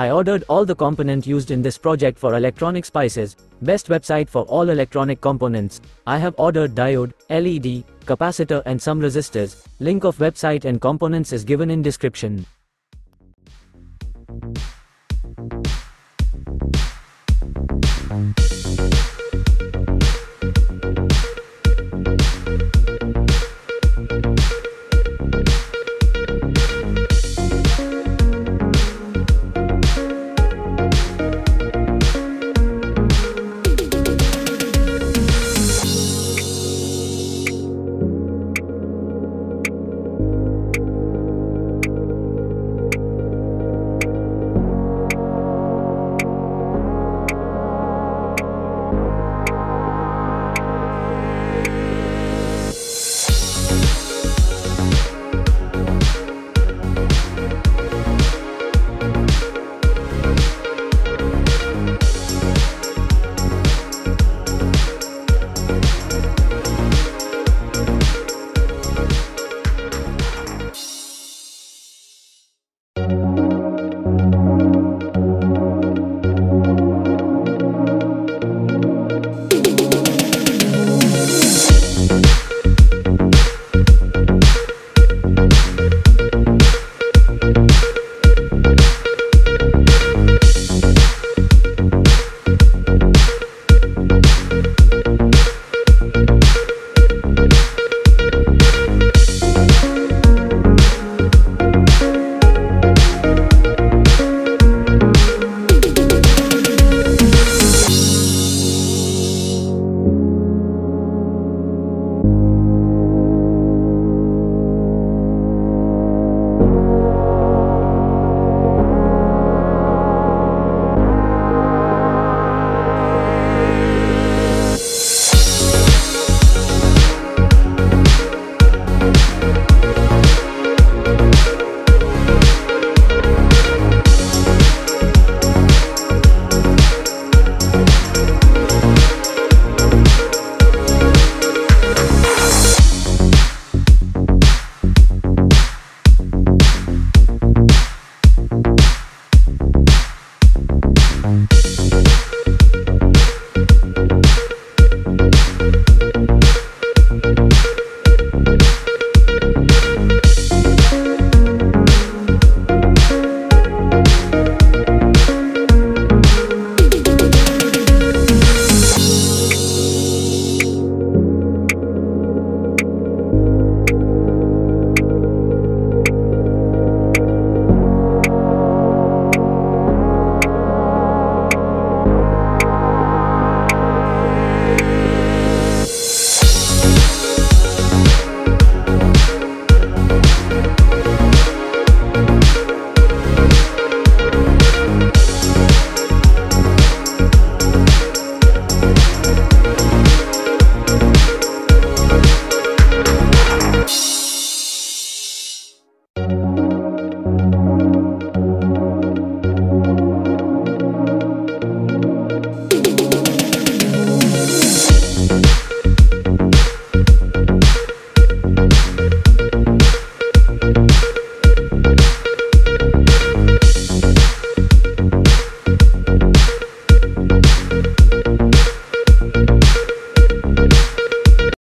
I ordered all the components used in this project for Electronic Spices, best website for all electronic components. I have ordered diode, LED, capacitor and some resistors. Link of website and components is given in description.